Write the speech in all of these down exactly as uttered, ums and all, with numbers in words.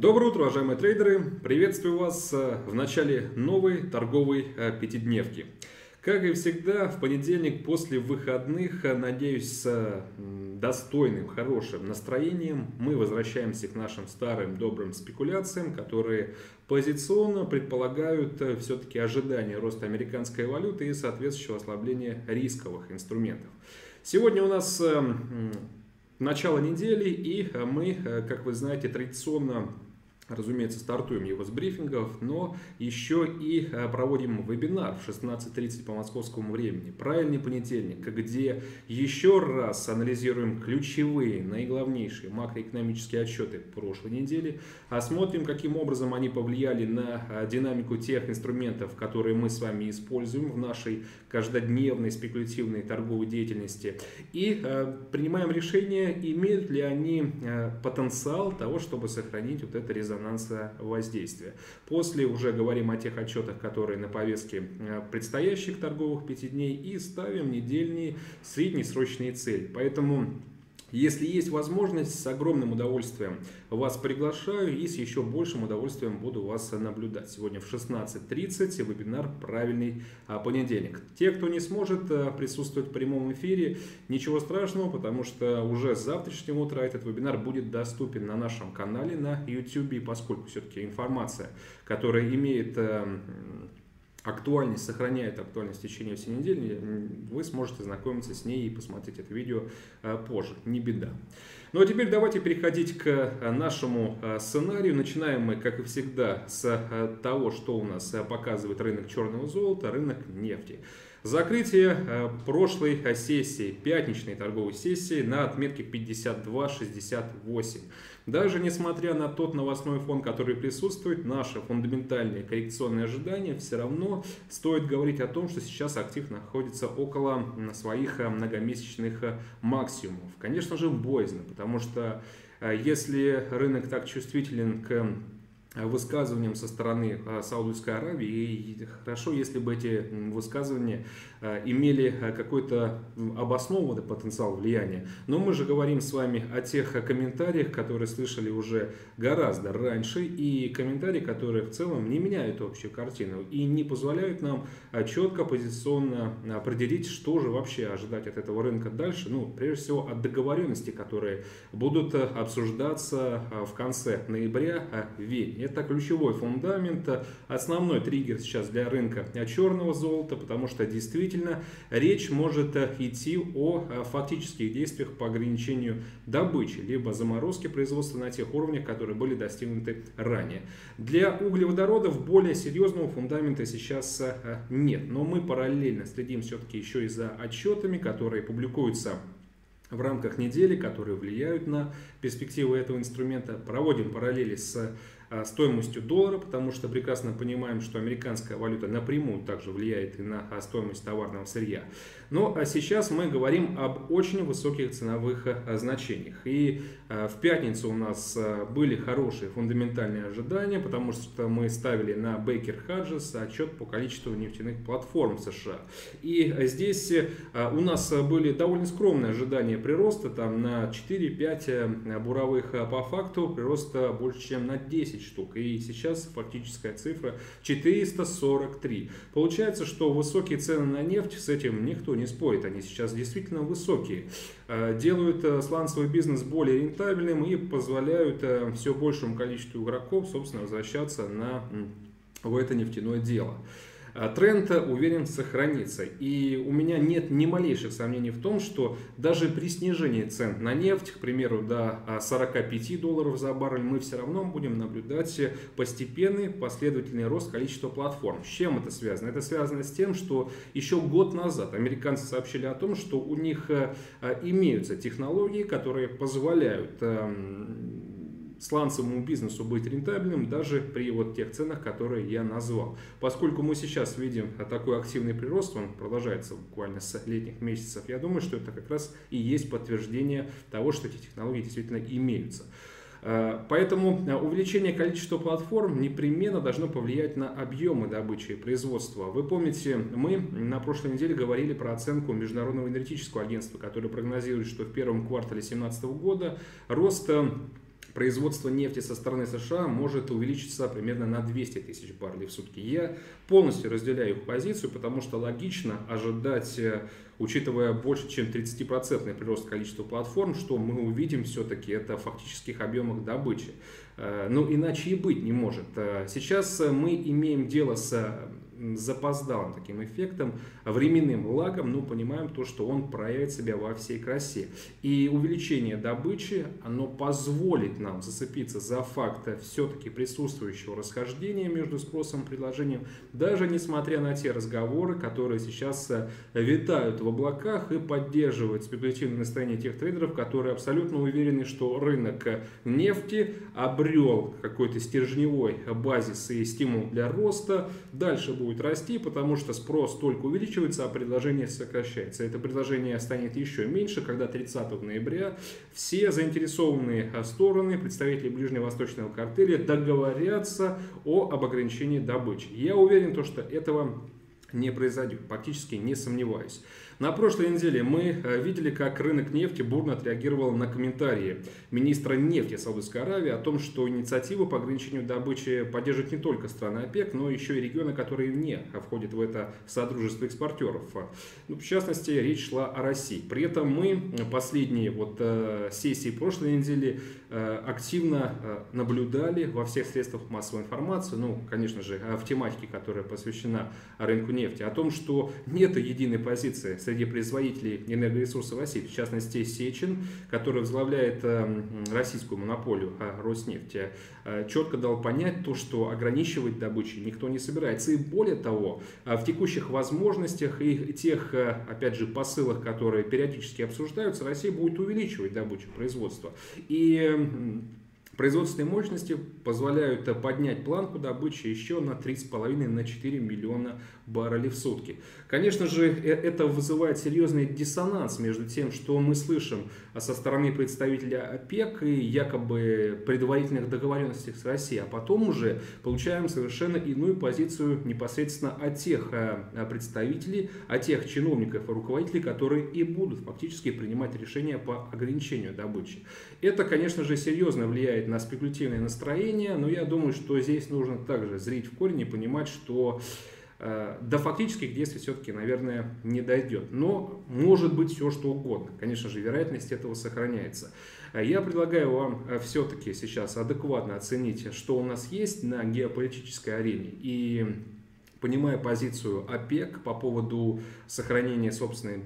Доброе утро, уважаемые трейдеры! Приветствую вас в начале новой торговой пятидневки. Как и всегда, в понедельник после выходных, надеюсь, с достойным, хорошим настроением мы возвращаемся к нашим старым добрым спекуляциям, которые позиционно предполагают все-таки ожидание роста американской валюты и соответствующего ослабления рисковых инструментов. Сегодня у нас начало недели, и мы, как вы знаете, традиционно, разумеется, стартуем его с брифингов, но еще и проводим вебинар в шестнадцать тридцать по московскому времени «Правильный понедельник», где еще раз анализируем ключевые, наиглавнейшие макроэкономические отчеты прошлой недели, осмотрим, каким образом они повлияли на динамику тех инструментов, которые мы с вами используем в нашей каждодневной спекулятивной торговой деятельности, и принимаем решение, имеют ли они потенциал того, чтобы сохранить вот это резонанс воздействия. После уже говорим о тех отчетах, которые на повестке предстоящих торговых пяти дней, и ставим недельные среднесрочные цели. Поэтому, если есть возможность, с огромным удовольствием вас приглашаю и с еще большим удовольствием буду вас наблюдать. Сегодня в шестнадцать тридцать вебинар «Правильный понедельник». Те, кто не сможет присутствовать в прямом эфире, ничего страшного, потому что уже с завтрашнего утра этот вебинар будет доступен на нашем канале на YouTube, и поскольку все-таки информация, которая имеет актуальность, сохраняет актуальность в течение всей недели, вы сможете знакомиться с ней и посмотреть это видео позже, не беда. Ну а теперь давайте переходить к нашему сценарию. Начинаем мы, как и всегда, с того, что у нас показывает рынок черного золота, рынок нефти. Закрытие прошлой сессии, пятничной торговой сессии, на отметке пятьдесят два шестьдесят восемь. Даже несмотря на тот новостной фон, который присутствует, наши фундаментальные коррекционные ожидания, все равно стоит говорить о том, что сейчас актив находится около своих многомесячных максимумов. Конечно же, боязно, потому что если рынок так чувствителен к высказываниям со стороны Саудовской Аравии, и хорошо, если бы эти высказывания имели какой-то обоснованный потенциал влияния. Но мы же говорим с вами о тех комментариях, которые слышали уже гораздо раньше, и комментарии, которые в целом не меняют общую картину и не позволяют нам четко позиционно определить, что же вообще ожидать от этого рынка дальше. Ну, прежде всего, от договоренностей, которые будут обсуждаться в конце ноября в Вене. Это ключевой фундамент, основной триггер сейчас для рынка черного золота, потому что действительно речь может идти о фактических действиях по ограничению добычи, либо заморозке производства на тех уровнях, которые были достигнуты ранее. Для углеводородов более серьезного фундамента сейчас нет, но мы параллельно следим все-таки еще и за отчетами, которые публикуются в рамках недели, которые влияют на перспективы этого инструмента. Проводим параллели с стоимостью доллара, потому что прекрасно понимаем, что американская валюта напрямую также влияет и на стоимость товарного сырья. Но сейчас мы говорим об очень высоких ценовых значениях. И в пятницу у нас были хорошие фундаментальные ожидания, потому что мы ставили на Baker Hughes отчет по количеству нефтяных платформ в США. И здесь у нас были довольно скромные ожидания прироста, там на четыре-пять буровых по факту, прироста больше, чем на десять штук, и сейчас фактическая цифра четыреста сорок три. Получается, что высокие цены на нефть, с этим никто не спорит, они сейчас действительно высокие, делают сланцевый бизнес более рентабельным и позволяют все большему количеству игроков, собственно, возвращаться на, в это нефтяное дело. Тренд, уверен, сохранится, и у меня нет ни малейших сомнений в том, что даже при снижении цен на нефть, к примеру, до сорока пяти долларов за баррель, мы все равно будем наблюдать постепенный последовательный рост количества платформ. С чем это связано? Это связано с тем, что еще год назад американцы сообщили о том, что у них имеются технологии, которые позволяют сланцевому бизнесу быть рентабельным даже при вот тех ценах, которые я назвал. Поскольку мы сейчас видим такой активный прирост, он продолжается буквально с летних месяцев, я думаю, что это как раз и есть подтверждение того, что эти технологии действительно имеются. Поэтому увеличение количества платформ непременно должно повлиять на объемы добычи и производства. Вы помните, мы на прошлой неделе говорили про оценку Международного энергетического агентства, которое прогнозирует, что в первом квартале две тысячи семнадцатого года рост производство нефти со стороны США может увеличиться примерно на двести тысяч баррелей в сутки. Я полностью разделяю их позицию, потому что логично ожидать, учитывая больше чем тридцатипроцентный прирост количества платформ, что мы увидим все-таки это в фактических объемах добычи. Но иначе и быть не может. Сейчас мы имеем дело с запоздалым таким эффектом, временным лагом, но понимаем то, что он проявит себя во всей красе. И увеличение добычи, оно позволит нам зацепиться за факт все-таки присутствующего расхождения между спросом и предложением, даже несмотря на те разговоры, которые сейчас витают в облаках и поддерживают спекулятивное настроение тех трейдеров, которые абсолютно уверены, что рынок нефти обрел какой-то стержневой базис и стимул для роста. Дальше будет будет расти, потому что спрос только увеличивается, а предложение сокращается. Это предложение станет еще меньше, когда тридцатого ноября все заинтересованные стороны, представители ближневосточного картеля, договорятся о, об ограничении добычи. Я уверен, то, что этого не произойдет, практически не сомневаюсь. На прошлой неделе мы видели, как рынок нефти бурно отреагировал на комментарии министра нефти Саудовской Аравии о том, что инициативу по ограничению добычи поддерживают не только страны ОПЕК, но еще и регионы, которые не входят в это содружество экспортеров. Ну, в частности, речь шла о России. При этом мы последние вот сессии прошлой недели активно наблюдали во всех средствах массовой информации, ну, конечно же, в тематике, которая посвящена рынку нефти, о том, что нет единой позиции среди производителей энергоресурсов России, в частности Сечин, который возглавляет российскую монополию Роснефть, четко дал понять то, что ограничивать добычу никто не собирается. И более того, в текущих возможностях и тех, опять же, посылах, которые периодически обсуждаются, Россия будет увеличивать добычу производства. И производственные мощности позволяют поднять планку добычи еще на три с половиной на четыре миллиона баррелей в сутки. Конечно же, это вызывает серьезный диссонанс между тем, что мы слышим со стороны представителя ОПЕК и якобы предварительных договоренностей с Россией, а потом уже получаем совершенно иную позицию непосредственно от тех представителей, от тех чиновников и руководителей, которые и будут фактически принимать решения по ограничению добычи. Это, конечно же, серьезно влияет на спекулятивное настроение, но я думаю, что здесь нужно также зрить в корень и понимать, что э, до фактических действий все-таки, наверное, не дойдет. Но может быть все что угодно. Конечно же, вероятность этого сохраняется. Я предлагаю вам все-таки сейчас адекватно оценить, что у нас есть на геополитической арене. И понимая позицию ОПЕК по поводу сохранения собственной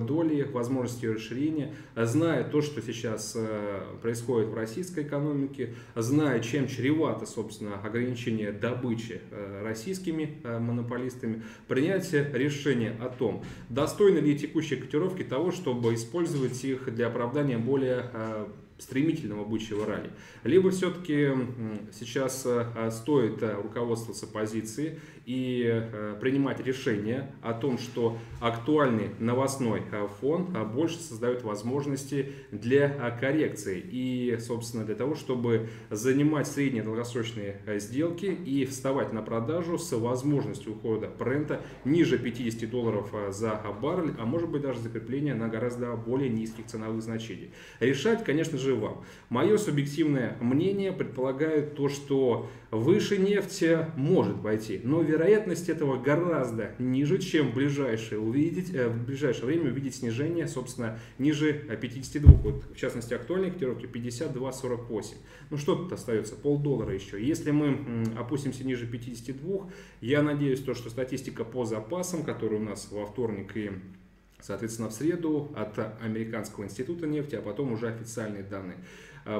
доли, возможности ее расширения, зная то, что сейчас происходит в российской экономике, зная, чем чревато, собственно, ограничение добычи российскими монополистами, принять решение о том, достойны ли текущие котировки того, чтобы использовать их для оправдания более стремительного бычьего ралли. Либо все-таки сейчас стоит руководствоваться позицией и принимать решение о том, что актуальный новостной фон больше создает возможности для коррекции и, собственно, для того, чтобы занимать средние долгосрочные сделки и вставать на продажу с возможностью ухода брента ниже пятидесяти долларов за баррель, а может быть даже закрепление на гораздо более низких ценовых значениях. Решать, конечно же, вам. Мое субъективное мнение предполагает то, что выше нефти может пойти, но вероятность этого гораздо ниже, чем в ближайшее, увидеть, в ближайшее время увидеть снижение, собственно, ниже пятидесяти двух. Вот, в частности, актуальные котировки пятьдесят два сорок восемь. Ну что тут остается? Полдоллара еще. Если мы опустимся ниже пятидесяти двух, я надеюсь, то, что статистика по запасам, которая у нас во вторник и соответственно, в среду от Американского института нефти, а потом уже официальные данные,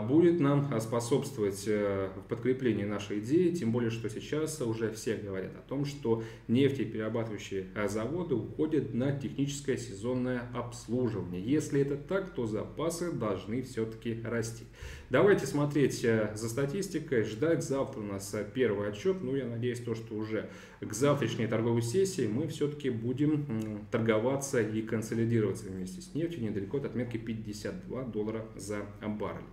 будет нам способствовать в подкреплении нашей идеи, тем более, что сейчас уже все говорят о том, что нефтеперерабатывающие заводы уходят на техническое сезонное обслуживание. Если это так, то запасы должны все-таки расти. Давайте смотреть за статистикой, ждать. Завтра у нас первый отчет, ну, я надеюсь, то, что уже к завтрашней торговой сессии мы все-таки будем торговаться и консолидироваться вместе с нефтью недалеко от отметки пятьдесят два доллара за баррель.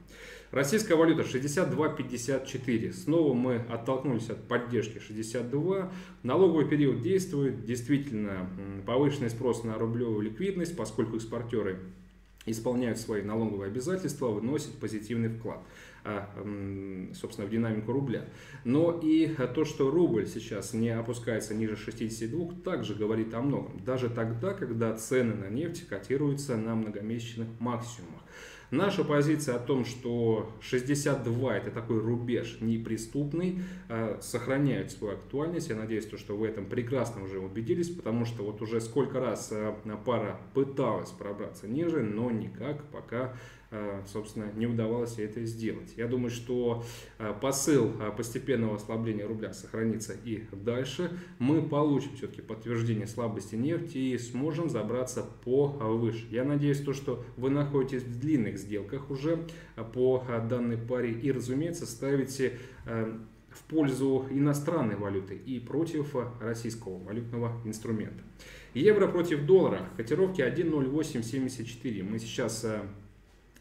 Российская валюта шестьдесят два пятьдесят четыре. Снова мы оттолкнулись от поддержки шестьдесят два. Налоговый период действует. Действительно, повышенный спрос на рублевую ликвидность, поскольку экспортеры исполняют свои налоговые обязательства, вносят позитивный вклад. собственно, в динамику рубля. Но и то, что рубль сейчас не опускается ниже шестидесяти двух, также говорит о многом. Даже тогда, когда цены на нефть котируются на многомесячных максимумах. Наша позиция о том, что шестьдесят два это такой рубеж неприступный, сохраняет свою актуальность. Я надеюсь, что в этом прекрасно уже убедились, потому что вот уже сколько раз пара пыталась пробраться ниже, но никак пока, собственно, не удавалось это сделать. Я думаю, что посыл постепенного ослабления рубля сохранится и дальше. Мы получим все-таки подтверждение слабости нефти и сможем забраться повыше. Я надеюсь, что вы находитесь в длинных сделках уже по данной паре и, разумеется, ставите в пользу иностранной валюты и против российского валютного инструмента. Евро против доллара. Котировки один ноль восемь семьдесят четыре. Мы сейчас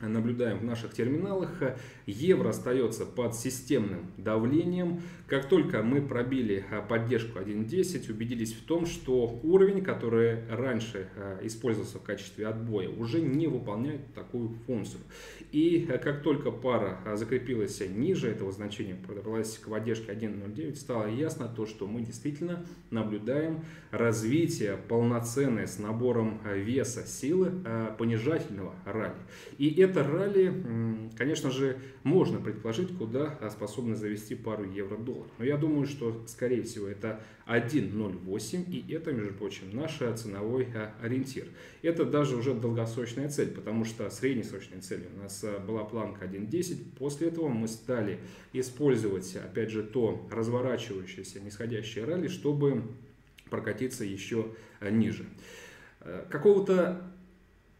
наблюдаем в наших терминалах. Евро остается под системным давлением. Как только мы пробили поддержку один десять, убедились в том, что уровень, который раньше использовался в качестве отбоя, уже не выполняет такую функцию. И как только пара закрепилась ниже этого значения, подобралась к поддержке один ноль девять, стало ясно то, что мы действительно наблюдаем развитие полноценное с набором веса силы понижательного ралли. И это Это ралли, конечно же, можно предположить, куда способны завести пару евро-доллар. Но я думаю, что, скорее всего, это один ноль восемь, и это, между прочим, наш ценовой ориентир. Это даже уже долгосрочная цель, потому что среднесрочная цель у нас была планка один десять. После этого мы стали использовать, опять же, то разворачивающееся нисходящее ралли, чтобы прокатиться еще ниже. Какого-то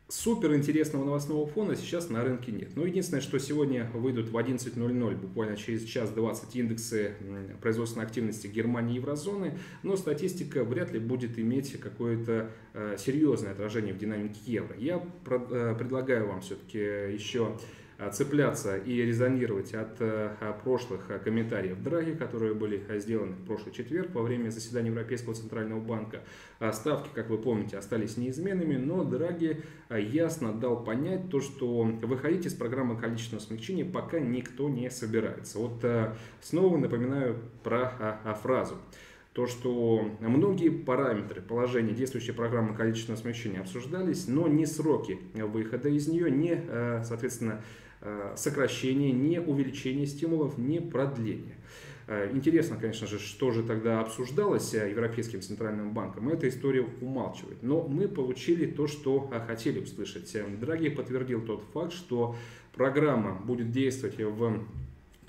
супер интересного новостного фона сейчас на рынке нет. Но единственное, что сегодня выйдут в одиннадцать ноль ноль, буквально через час двадцать, индексы производственной активности Германии и еврозоны, но статистика вряд ли будет иметь какое-то серьезное отражение в динамике евро. Я предлагаю вам все-таки еще цепляться и резонировать от прошлых комментариев Драги, которые были сделаны в прошлый четверг во время заседания Европейского Центрального Банка. Ставки, как вы помните, остались неизменными, но Драги ясно дал понять то, что выходить из программы количественного смягчения пока никто не собирается. Вот снова напоминаю про фразу. То, что многие параметры положения действующей программы количественного смягчения обсуждались, но ни сроки выхода из нее, ни, соответственно, сокращение, ни увеличение стимулов, ни продление. Интересно, конечно же, что же тогда обсуждалось Европейским Центральным Банком. Эта история умалчивает. Но мы получили то, что хотели услышать. Драги подтвердил тот факт, что программа будет действовать в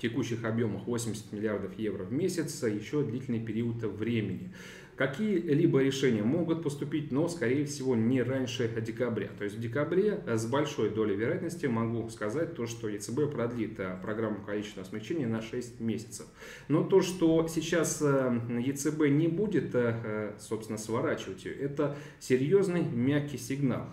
текущих объемах восемьдесят миллиардов евро в месяц еще длительный период времени. Какие-либо решения могут поступить, но, скорее всего, не раньше декабря. То есть в декабре с большой долей вероятности могу сказать то, что ЕЦБ продлит программу количественного смягчения на шесть месяцев. Но то, что сейчас ЕЦБ не будет, собственно, сворачивать ее, это серьезный мягкий сигнал.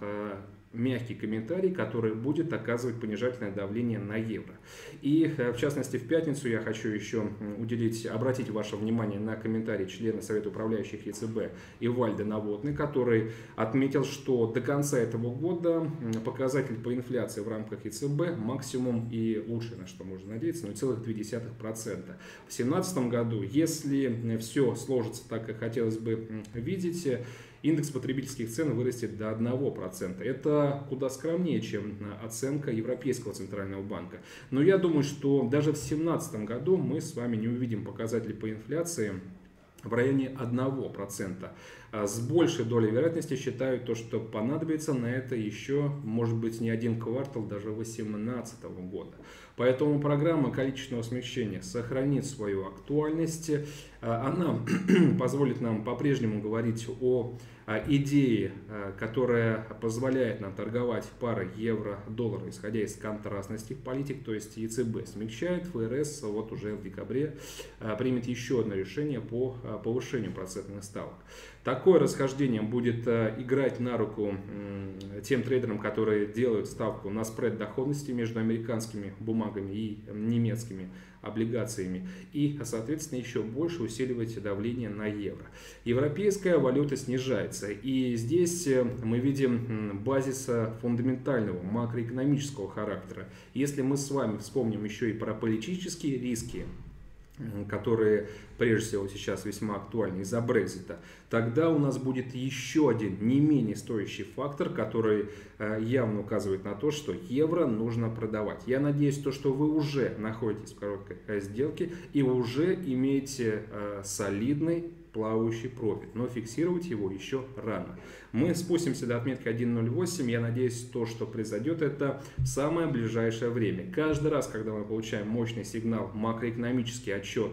Мягкий комментарий, который будет оказывать понижательное давление на евро. И, в частности, в пятницу я хочу еще уделить, обратить ваше внимание на комментарий члена Совета управляющих ЕЦБ Ивальда, который отметил, что до конца этого года показатель по инфляции в рамках ЕЦБ максимум и лучше, на что можно надеяться, ноль целых две десятых процента. В две тысячи семнадцатом году, если все сложится так, как хотелось бы видеть, индекс потребительских цен вырастет до одного процента. Это куда скромнее, чем оценка Европейского Центрального Банка. Но я думаю, что даже в две тысячи семнадцатом году мы с вами не увидим показатели по инфляции в районе одного процента. С большей долей вероятности считают то, что понадобится на это еще, может быть, не один квартал, даже две тысячи восемнадцатого года. Поэтому программа количественного смягчения сохранит свою актуальность. Она позволит нам по-прежнему говорить о идее, которая позволяет нам торговать пары евро-доллара, исходя из контрастности политик, то есть ЕЦБ смягчает, ФРС вот уже в декабре примет еще одно решение по повышению процентных ставок. Такое расхождение будет играть на руку тем трейдерам, которые делают ставку на спред доходности между американскими бумагами и немецкими облигациями, и, соответственно, еще больше усиливать давление на евро. Европейская валюта снижается, и здесь мы видим базиса фундаментального макроэкономического характера. Если мы с вами вспомним еще и про политические риски, которые прежде всего сейчас весьма актуальны из-за Брексита, тогда у нас будет еще один не менее стоящий фактор, который явно указывает на то, что евро нужно продавать. Я надеюсь, то, что вы уже находитесь в короткой сделке и уже имеете солидный плавающий профит, но фиксировать его еще рано. Мы спустимся до отметки один ноль восемь. Я надеюсь, то, что произойдет, это в самое ближайшее время. Каждый раз, когда мы получаем мощный сигнал макроэкономический отчет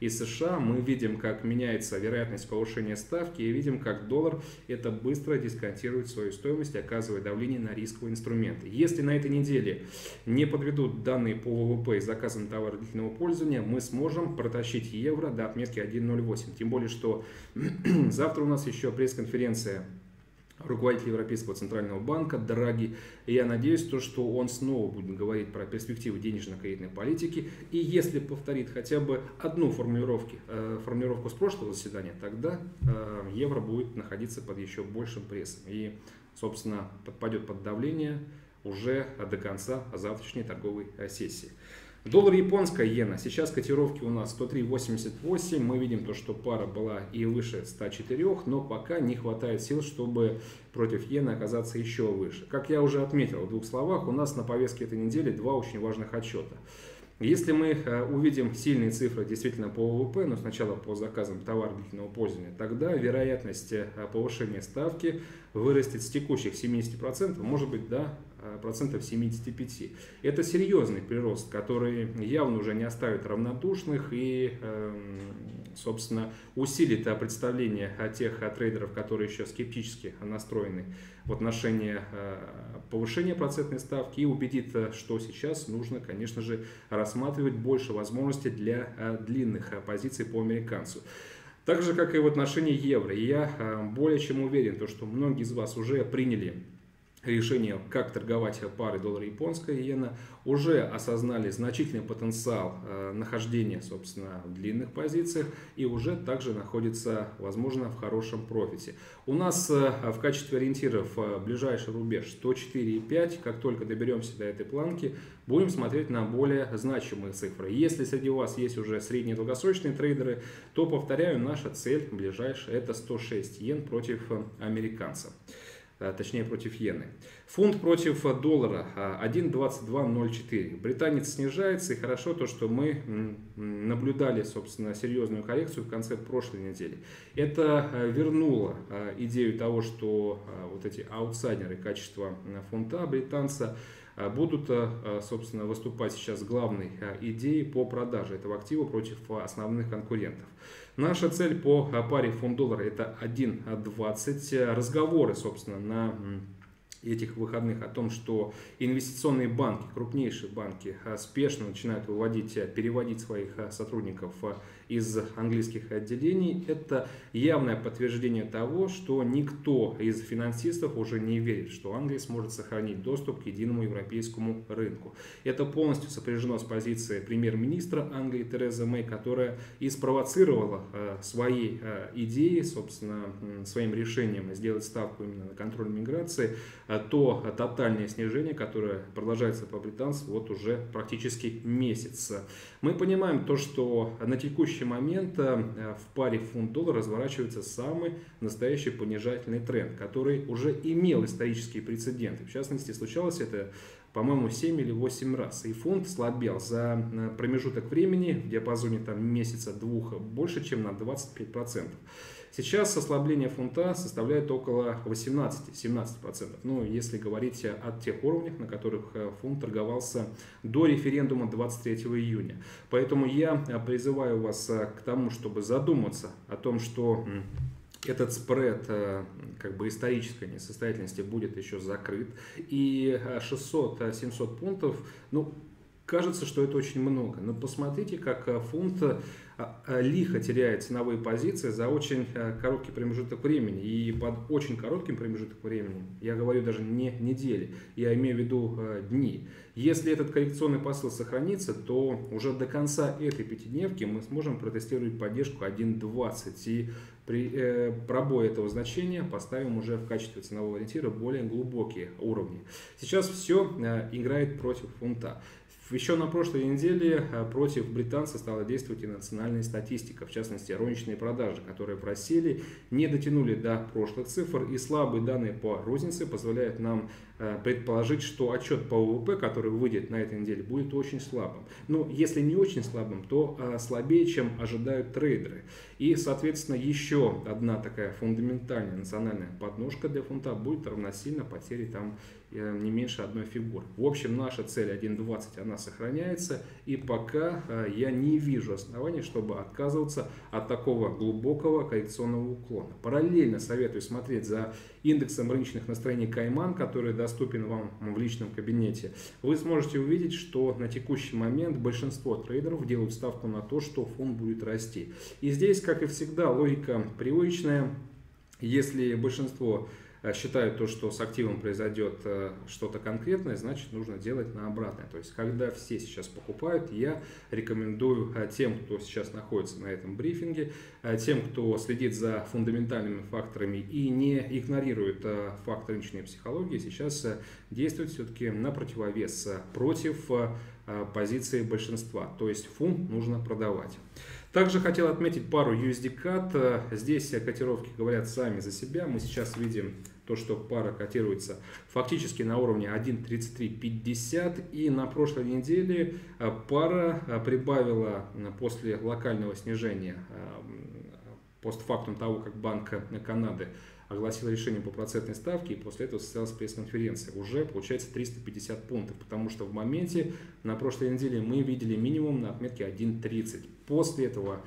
из США, мы видим, как меняется вероятность повышения ставки, и видим, как доллар это быстро дисконтирует свою стоимость, оказывая давление на рисковые инструменты. Если на этой неделе не подведут данные по ВВП и заказам товаров длительного пользования, мы сможем протащить евро до отметки один ноль восемь. Тем более, что что завтра у нас еще пресс-конференция руководителя Европейского центрального банка Драги. И я надеюсь, то, что он снова будет говорить про перспективы денежно-кредитной политики. И если повторит хотя бы одну формулировку, э, формулировку с прошлого заседания, тогда э, евро будет находиться под еще большим прессом. И, собственно, подпадет под давление уже до конца завтрашней торговой сессии. Доллар, японская иена. Сейчас котировки у нас сто три восемьдесят восемь. Мы видим то, что пара была и выше ста четырёх, но пока не хватает сил, чтобы против иены оказаться еще выше. Как я уже отметил в двух словах, у нас на повестке этой недели два очень важных отчета. Если мы увидим сильные цифры действительно по ВВП, но сначала по заказам товаров длительного пользования, тогда вероятность повышения ставки вырастет с текущих семидесяти процентов, может быть, до процентов семидесяти пяти. Это серьезный прирост, который явно уже не оставит равнодушных и, собственно, усилит представление о тех трейдеров, которые еще скептически настроены в отношении повышения процентной ставки, и убедит, что сейчас нужно, конечно же, рассматривать больше возможностей для длинных позиций по американцу. Так же, как и в отношении евро. И я более чем уверен, что многие из вас уже приняли решение, как торговать парой доллара японская иена, уже осознали значительный потенциал э, нахождения, собственно, в длинных позициях и уже также находится, возможно, в хорошем профите. У нас э, в качестве ориентиров э, ближайший рубеж сто четыре и пять. Как только доберемся до этой планки, будем смотреть на более значимые цифры. Если среди вас есть уже среднедолгосрочные трейдеры, то, повторяю, наша цель ближайшая — это сто шесть иен против э, американца. Точнее, против иены. Фунт против доллара один двадцать два ноль четыре. Британец снижается, и хорошо то, что мы наблюдали, собственно, серьезную коррекцию в конце прошлой недели. Это вернуло идею того, что вот эти аутсайдеры качества фунта британца будут, собственно, выступать сейчас главной идеей по продаже этого актива против основных конкурентов. Наша цель по паре фунт-доллара — это один двадцать. Разговоры, собственно, на этих выходных о том, что инвестиционные банки, крупнейшие банки, спешно начинают выводить, переводить своих сотрудников из английских отделений, это явное подтверждение того, что никто из финансистов уже не верит, что Англия сможет сохранить доступ к единому европейскому рынку. Это полностью сопряжено с позицией премьер-министра Англии Терезы Мэй, которая и спровоцировала своей идеей, собственно, своим решением сделать ставку именно на контроль миграции, то тотальное снижение, которое продолжается по британцам вот уже практически месяц. Мы понимаем то, что на текущий момент в паре фунт-доллар разворачивается самый настоящий понижательный тренд, который уже имел исторические прецеденты. В частности, случалось это, по-моему, семь или восемь раз. И фунт слабел за промежуток времени в диапазоне там месяца-двух больше, чем на двадцать пять процентов. Сейчас ослабление фунта составляет около восемнадцати-семнадцати процентов. Ну, если говорить о тех уровнях, на которых фунт торговался до референдума двадцать третьего июня. Поэтому я призываю вас к тому, чтобы задуматься о том, что этот спред как бы исторической несостоятельности будет еще закрыт. И шестьсот-семьсот пунктов, ну, Кажется, что это очень много, но посмотрите, как фунт лихо теряет ценовые позиции за очень короткий промежуток времени. И под очень коротким промежуток времени, я говорю даже не недели, я имею в виду дни. Если этот коррекционный посыл сохранится, то уже до конца этой пятидневки мы сможем протестировать поддержку один двадцать. И при э, пробое этого значения поставим уже в качестве ценового ориентира более глубокие уровни. Сейчас все э, играет против фунта. Еще на прошлой неделе против британца стала действовать и национальная статистика, в частности розничные продажи, которые просели, не дотянули до прошлых цифр, и слабые данные по рознице позволяют нам предположить, что отчет по ВВП, который выйдет на этой неделе, будет очень слабым. Но если не очень слабым, то слабее, чем ожидают трейдеры. И, соответственно, еще одна такая фундаментальная национальная подножка для фунта будет равносильно потере там не меньше одной фигуры. В общем, наша цель один двадцать, она сохраняется, и пока я не вижу оснований, чтобы отказываться от такого глубокого коррекционного уклона. Параллельно советую смотреть за индексом рыночных настроений Кайман, который доступен вам в личном кабинете. Вы сможете увидеть, что на текущий момент большинство трейдеров делают ставку на то, что фунт будет расти. И здесь, как и всегда, логика привычная. Если большинство считают то, что с активом произойдет что-то конкретное, значит, нужно делать на обратное. То есть, когда все сейчас покупают, я рекомендую тем, кто сейчас находится на этом брифинге, тем, кто следит за фундаментальными факторами и не игнорирует факт рыночной психологии, сейчас действовать все-таки на противовес, против позиции большинства. То есть, фунт нужно продавать. Также хотел отметить пару ю эс ди кад. Здесь котировки говорят сами за себя. Мы сейчас видим то, что пара котируется фактически на уровне один тридцать три пятьдесят. И на прошлой неделе пара прибавила после локального снижения, постфактум того, как Банк Канады огласила решение по процентной ставке, и после этого состоялась пресс-конференция. Уже получается триста пятьдесят пунктов, потому что в моменте на прошлой неделе мы видели минимум на отметке один тридцать. После этого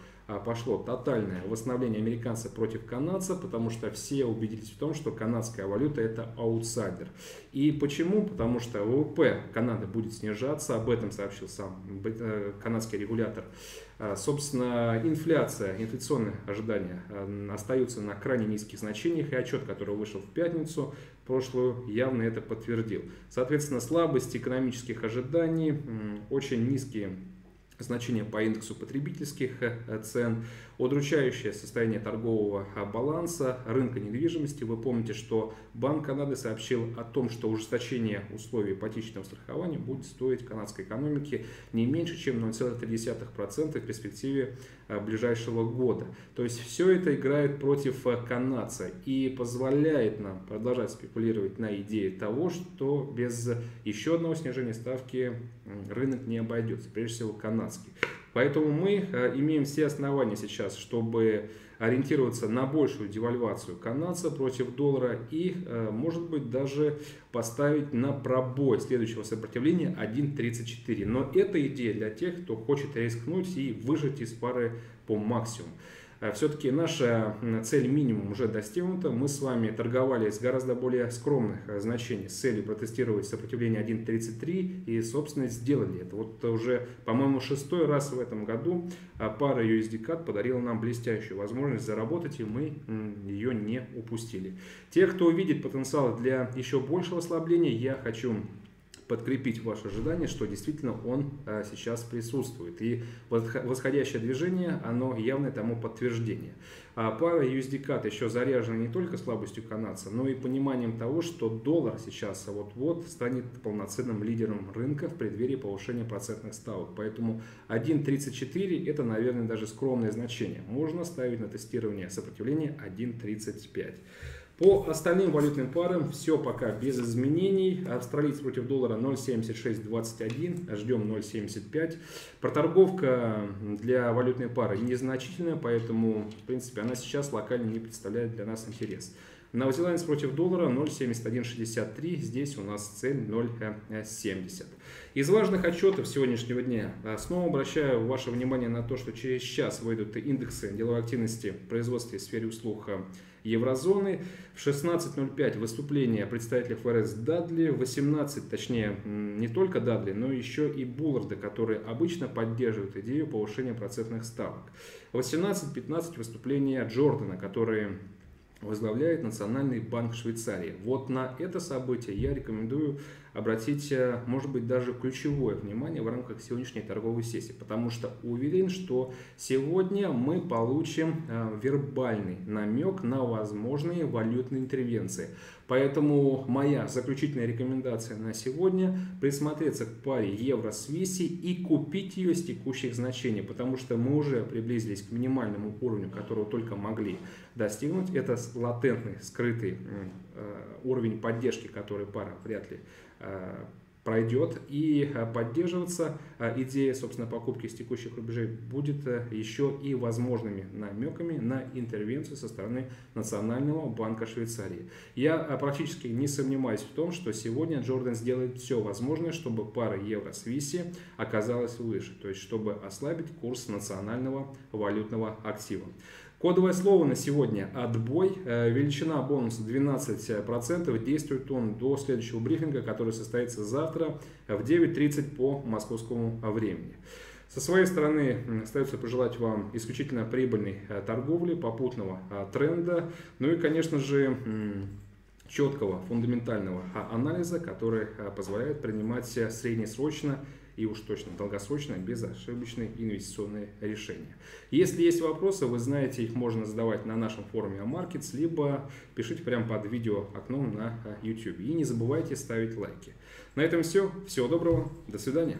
пошло тотальное восстановление американца против канадца, потому что все убедились в том, что канадская валюта — это аутсайдер. И почему? Потому что ВВП Канады будет снижаться, об этом сообщил сам канадский регулятор. Собственно, инфляция, инфляционные ожидания остаются на крайне низких значениях, и отчет, который вышел в пятницу прошлую, явно это подтвердил. Соответственно, слабость экономических ожиданий, очень низкие значения по индексу потребительских цен, удручающее состояние торгового баланса, рынка недвижимости. Вы помните, что Банк Канады сообщил о том, что ужесточение условий ипотечного страхования будет стоить канадской экономике не меньше, чем ноль целых три десятых процента в перспективе ближайшего года. То есть все это играет против канадца и позволяет нам продолжать спекулировать на идее того, что без еще одного снижения ставки рынок не обойдется, прежде всего канадский. Поэтому мы имеем все основания сейчас, чтобы ориентироваться на большую девальвацию канадца против доллара и, может быть, даже поставить на пробой следующего сопротивления один тридцать четыре. Но это идея для тех, кто хочет рискнуть и выжать из пары по максимуму. Все-таки наша цель минимум уже достигнута. Мы с вами торговали с гораздо более скромных значений с целью протестировать сопротивление один тридцать три и, собственно, сделали это. Вот уже, по-моему, шестой раз в этом году пара ю эс ди кад подарила нам блестящую возможность заработать, и мы ее не упустили. Те, кто видит потенциал для еще большего ослабления, я хочу подкрепить ваше ожидание, что действительно он а, сейчас присутствует. И восходящее движение, оно явное тому подтверждение. А пара ю эс ди кад еще заряжена не только слабостью канадца, но и пониманием того, что доллар сейчас вот-вот станет полноценным лидером рынка в преддверии повышения процентных ставок. Поэтому один тридцать четыре это, наверное, даже скромное значение. Можно ставить на тестирование сопротивления один тридцать пять. По остальным валютным парам все пока без изменений. Австралиец против доллара ноль семьдесят шесть двадцать один, ждем ноль семьдесят пять. Проторговка для валютной пары незначительная, поэтому, в принципе, она сейчас локально не представляет для нас интерес. Новозеландец против доллара ноль семьдесят один шестьдесят три, здесь у нас цель ноль семьдесят. Из важных отчетов сегодняшнего дня снова обращаю ваше внимание на то, что через час выйдут индексы деловой активности в производстве в сфере услуг еврозоны. В шестнадцать ноль пять выступление представителя ФРС Дадли, в восемнадцать, точнее, не только Дадли, но еще и Булларды, которые обычно поддерживают идею повышения процентных ставок. В восемнадцать пятнадцать выступление Джордана, который возглавляет Национальный банк Швейцарии. Вот на это событие я рекомендую обратить, может быть, даже ключевое внимание в рамках сегодняшней торговой сессии, потому что уверен, что сегодня мы получим вербальный намек на возможные валютные интервенции. Поэтому моя заключительная рекомендация на сегодня – присмотреться к паре евро с виси и купить ее с текущих значений, потому что мы уже приблизились к минимальному уровню, которого только могли достигнуть. Это латентный, скрытый уровень поддержки, который пара вряд ли пройдет, и поддерживаться идея, собственно, покупки с текущих рубежей будет еще и возможными намеками на интервенцию со стороны Национального банка Швейцарии. Я практически не сомневаюсь в том, что сегодня Джордан сделает все возможное, чтобы пара евро с виси оказалась выше, то есть чтобы ослабить курс национального валютного актива. Кодовое слово на сегодня – отбой. Величина бонуса двенадцать процентов. Действует он до следующего брифинга, который состоится завтра в девять тридцать по московскому времени. Со своей стороны остается пожелать вам исключительно прибыльной торговли, попутного тренда, ну и, конечно же, четкого фундаментального анализа, который позволяет принимать среднесрочно и уж точно долгосрочно безошибочные инвестиционные решения. Если есть вопросы, вы знаете, их можно задавать на нашем форуме AMarkets, либо пишите прямо под видео окном на YouTube. И не забывайте ставить лайки. На этом все. Всего доброго. До свидания.